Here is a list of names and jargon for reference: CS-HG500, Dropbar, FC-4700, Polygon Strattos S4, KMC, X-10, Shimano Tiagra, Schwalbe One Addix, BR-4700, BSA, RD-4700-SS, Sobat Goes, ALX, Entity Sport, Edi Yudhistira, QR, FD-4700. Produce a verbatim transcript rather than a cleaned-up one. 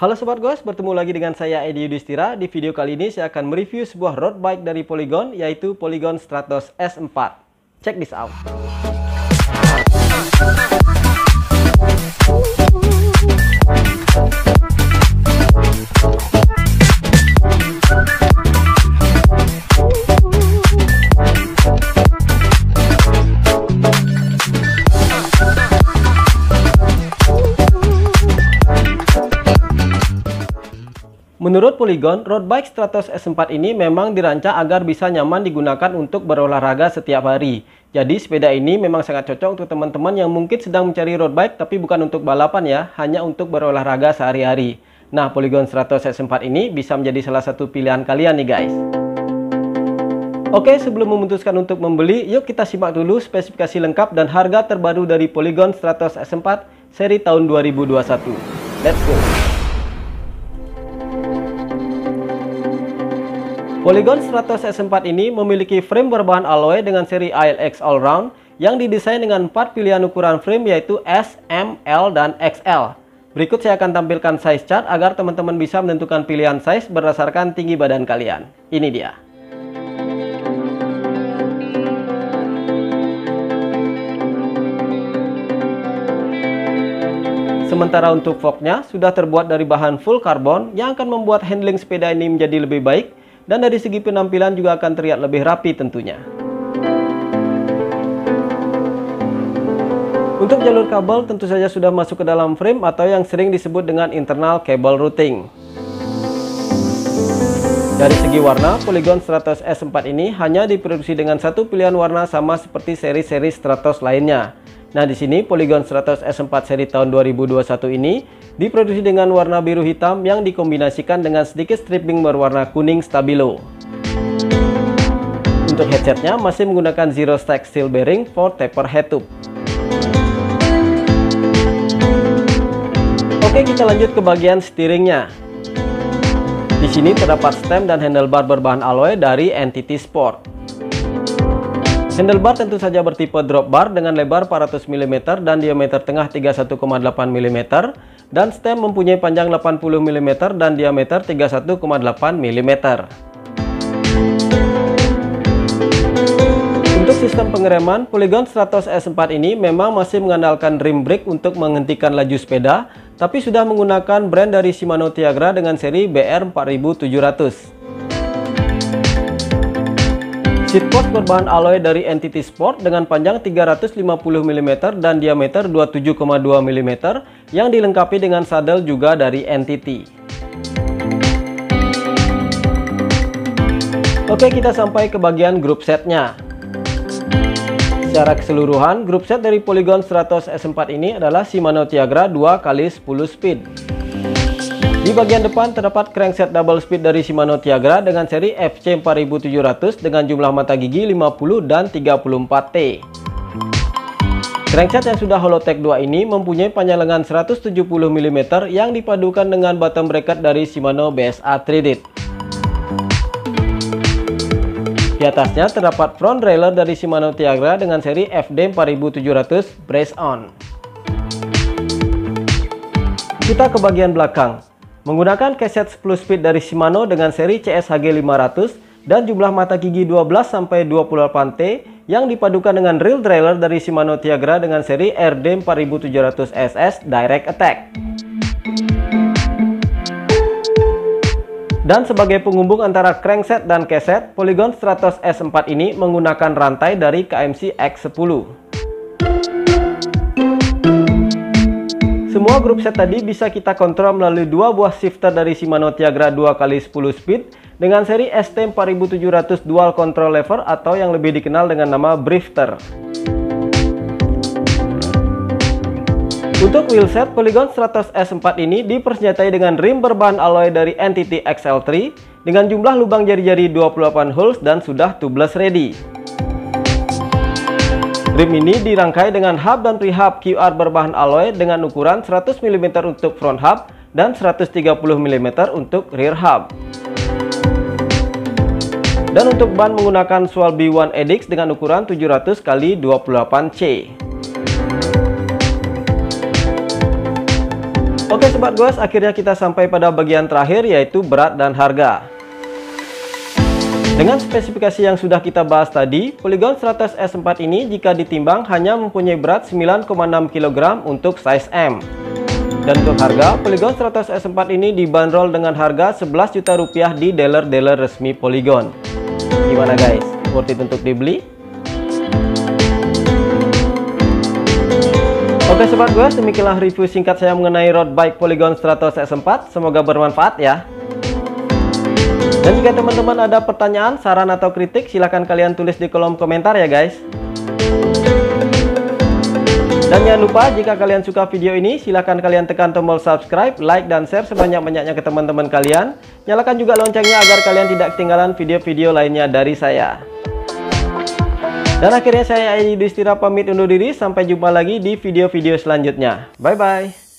Halo Sobat Goes, bertemu lagi dengan saya Edi Yudhistira. Di video kali ini saya akan mereview sebuah road bike dari Polygon, yaitu Polygon Strattos S four. Check this out. Menurut Polygon, road bike Strattos S four ini memang dirancang agar bisa nyaman digunakan untuk berolahraga setiap hari. Jadi sepeda ini memang sangat cocok untuk teman-teman yang mungkin sedang mencari road bike tapi bukan untuk balapan ya, hanya untuk berolahraga sehari-hari. Nah, Polygon Strattos S four ini bisa menjadi salah satu pilihan kalian nih guys. Oke, sebelum memutuskan untuk membeli, yuk kita simak dulu spesifikasi lengkap dan harga terbaru dari Polygon Strattos S four seri tahun dua ribu dua puluh satu. Let's go! Polygon Strattos S four ini memiliki frame berbahan alloy dengan seri A L X All Round yang didesain dengan empat pilihan ukuran frame yaitu S, M, L, dan X L. Berikut saya akan tampilkan size chart agar teman-teman bisa menentukan pilihan size berdasarkan tinggi badan kalian. Ini dia. Sementara untuk forknya sudah terbuat dari bahan full karbon yang akan membuat handling sepeda ini menjadi lebih baik. Dan dari segi penampilan juga akan terlihat lebih rapi tentunya. Untuk jalur kabel tentu saja sudah masuk ke dalam frame atau yang sering disebut dengan internal cable routing. Dari segi warna, Polygon Strattos S four ini hanya diproduksi dengan satu pilihan warna sama seperti seri-seri Strattos lainnya. Nah, di sini Polygon Strattos S four seri tahun dua ribu dua puluh satu ini diproduksi dengan warna biru hitam yang dikombinasikan dengan sedikit stripping berwarna kuning stabilo. Untuk headsetnya masih menggunakan zero stack steel bearing for taper head tube. Oke, kita lanjut ke bagian steeringnya. Di sini terdapat stem dan handlebar berbahan alloy dari Entity Sport. Handlebar tentu saja bertipe drop bar dengan lebar empat ratus milimeter dan diameter tengah tiga puluh satu koma delapan milimeter, dan stem mempunyai panjang delapan puluh milimeter dan diameter tiga puluh satu koma delapan milimeter. Untuk sistem pengereman, Polygon Strattos S four ini memang masih mengandalkan rim brake untuk menghentikan laju sepeda, tapi sudah menggunakan brand dari Shimano Tiagra dengan seri B R empat tujuh nol nol. Seatpost berbahan alloy dari Entity Sport dengan panjang tiga ratus lima puluh milimeter dan diameter dua puluh tujuh koma dua milimeter yang dilengkapi dengan saddle juga dari Entity. Oke, kita sampai ke bagian group setnya. Secara keseluruhan, group set dari Polygon Strattos S four ini adalah Shimano Tiagra dua kali sepuluh speed. Di bagian depan terdapat crankset double speed dari Shimano Tiagra dengan seri F C empat tujuh nol nol dengan jumlah mata gigi lima puluh dan tiga puluh empat T. Crankset yang sudah holotech dua ini mempunyai panjang lengan seratus tujuh puluh milimeter yang dipadukan dengan bottom bracket dari Shimano B S A three D. Di atasnya terdapat front railer dari Shimano Tiagra dengan seri F D empat tujuh nol nol brace on. Kita ke bagian belakang. Menggunakan kaset sepuluh speed dari Shimano dengan seri C S H G lima ratus dan jumlah mata gigi dua belas sampai dua puluh delapan T yang dipadukan dengan reel trailer dari Shimano Tiagra dengan seri R D empat tujuh nol nol S S Direct Attack. Dan sebagai penghubung antara crankset dan kaset, Polygon Strattos S four ini menggunakan rantai dari K M C X sepuluh. Semua grup set tadi bisa kita kontrol melalui dua buah shifter dari Shimano Tiagra dua kali sepuluh speed dengan seri S T empat tujuh nol nol dual control lever atau yang lebih dikenal dengan nama drifter. Untuk wheelset, Polygon Strattos S four ini dipersenjatai dengan rim berbahan alloy dari Entity X L tiga dengan jumlah lubang jari-jari dua puluh delapan holes dan sudah tubeless ready. Rim ini dirangkai dengan hub dan prehub Q R berbahan alloy dengan ukuran seratus milimeter untuk front hub dan seratus tiga puluh milimeter untuk rear hub. Dan untuk ban menggunakan Schwalbe One Addix dengan ukuran tujuh ratus kali dua puluh delapan C. Oke, Oke sobat Goes, akhirnya kita sampai pada bagian terakhir yaitu berat dan harga. Dengan spesifikasi yang sudah kita bahas tadi, Polygon Strattos S empat ini jika ditimbang hanya mempunyai berat sembilan koma enam kilogram untuk size M. Dan untuk harga, Polygon Strattos S empat ini dibanderol dengan harga sebelas juta rupiah di dealer-dealer resmi Polygon. Gimana guys? Worth it untuk dibeli? Oke sobat Goes, demikianlah review singkat saya mengenai road bike Polygon Strattos S empat. Semoga bermanfaat ya. Dan jika teman-teman ada pertanyaan, saran atau kritik, silahkan kalian tulis di kolom komentar ya guys. Dan jangan lupa jika kalian suka video ini, silahkan kalian tekan tombol subscribe, like, dan share sebanyak-banyaknya ke teman-teman kalian. Nyalakan juga loncengnya agar kalian tidak ketinggalan video-video lainnya dari saya. Dan akhirnya saya Edi Yudhistira pamit undur diri, sampai jumpa lagi di video-video selanjutnya. Bye-bye.